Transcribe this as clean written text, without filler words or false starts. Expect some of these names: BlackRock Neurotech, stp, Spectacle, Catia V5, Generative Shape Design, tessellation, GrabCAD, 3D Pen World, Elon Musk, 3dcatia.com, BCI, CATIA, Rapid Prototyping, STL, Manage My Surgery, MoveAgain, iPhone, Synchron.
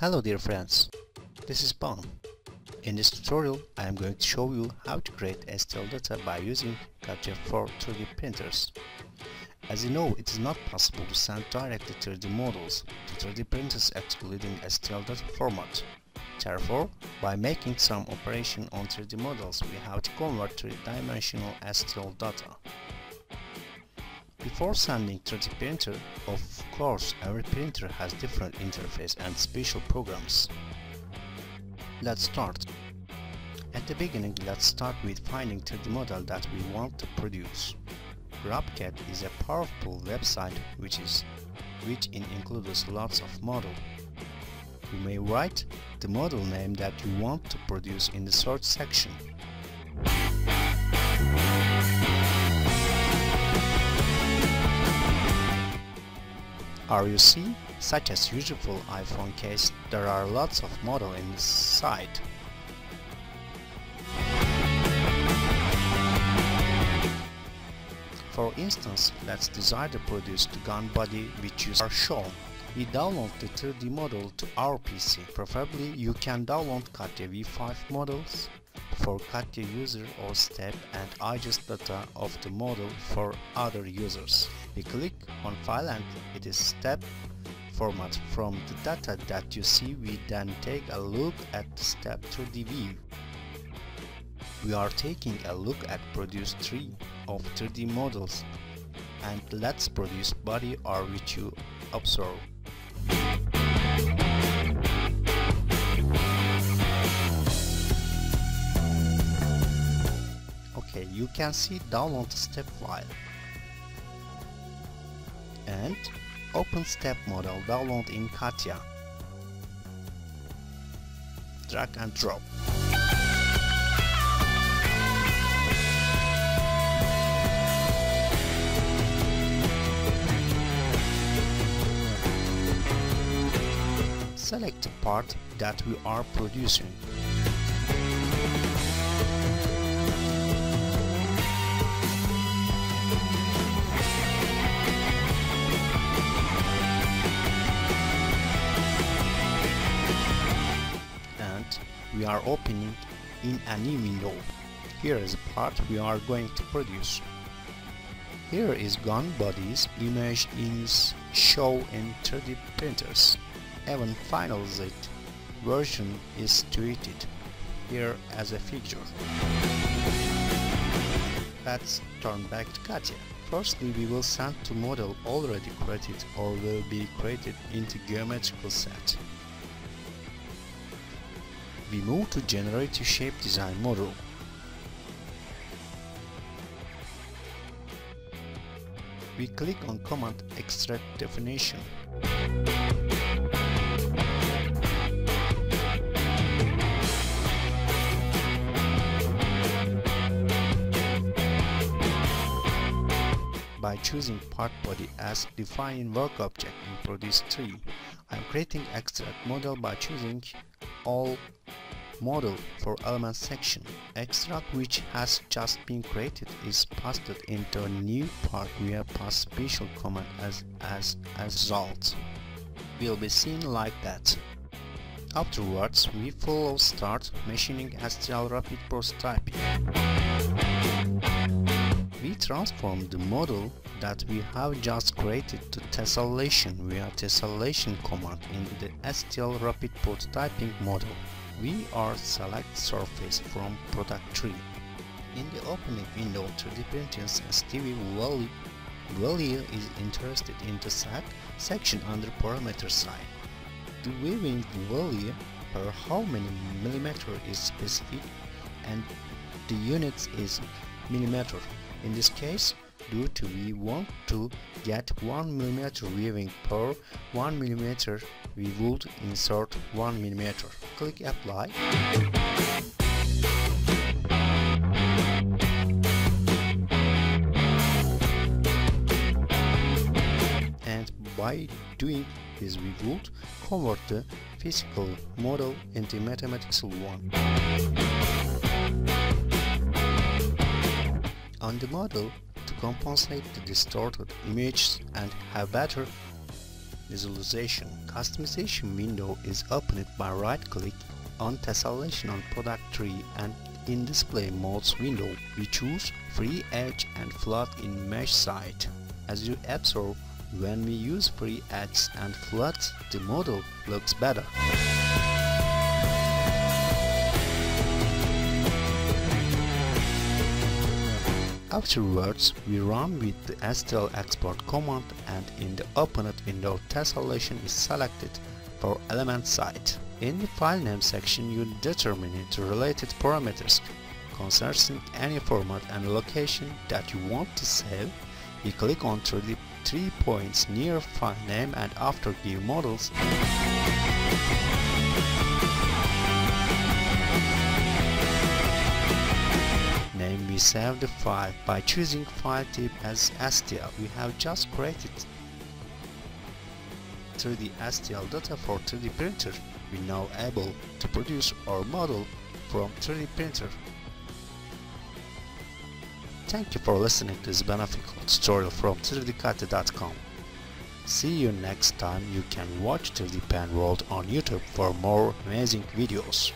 Hello dear friends, this is Pong. In this tutorial I am going to show you how to create STL data by using Catia for 3D printers. As you know, it is not possible to send directly 3D models to 3D printers excluding STL data format. Therefore, by making some operation on 3D models, we have to convert 3-dimensional STL data. Before sending 3D printer, of course every printer has different interface and special programs. Let's start. At the beginning, let's start with finding 3D model that we want to produce. GrabCAD is a powerful website which includes lots of models. You may write the model name that you want to produce in the search section. RUC, such as usual iPhone case, there are lots of models in this site. For instance, let's desire to produce the gun body which you are shown. We download the 3D model to our PC. Preferably you can download Catia V5 models for Catia user or step and adjust data of the model for other users. We click on file and it is step format. From the data that you see, we then take a look at step 3D view. We are taking a look at produce 3 of 3D models, and let's produce body or which you observe. Okay, you can see download step file and open step model download in Catia. Drag and drop. Select the part that we are producing. And we are opening in a new window. Here is the part we are going to produce. Here is gun body's image is shown in 3D printers. Even final Z version is tweeted here as a figure. Let's turn back to Catia. Firstly, we will send to model already created or will be created into geometrical set. We move to Generative Shape Design model. We click on Command Extract Definition. By choosing part body as defined work object in produce 3, I am creating extract model by choosing all model for element section. Extract which has just been created is pasted into a new part via pass special command as result. Will be seen like that. Afterwards, we follow start machining STL rapid prototyping. We transform the model that we have just created to tessellation via tessellation command in the STL rapid prototyping model. We are select surface from product tree. In the opening window, 3D printers STV value is interested in the section under parameter sign. The viewing value per how many millimeter is specific and the units is millimeter. In this case, due to we want to get 1 millimeter viewing per 1 millimeter, we would insert 1 millimeter. Click apply. And by doing this, we would convert the physical model into mathematical one. On the model to compensate the distorted images and have better Visualization customization window is opened by right-click on tessellation on product tree, and in display modes window we choose free edge and flood in mesh site. As you observe, when we use free edges and floods, the model looks better. Afterwards, we run with the STL export command, and in the opened window tessellation is selected for element site. In the file name section, you determine the related parameters concerning any format and location that you want to save. You click on 3 points near file name and after give models. Name we save the file by choosing file type as STL. We have just created 3D STL data for 3D printer. We now able to produce our model from 3D printer. Thank you for listening to this beneficial tutorial from 3dcatia.com. See you next time. You can watch 3D Pen World on YouTube for more amazing videos.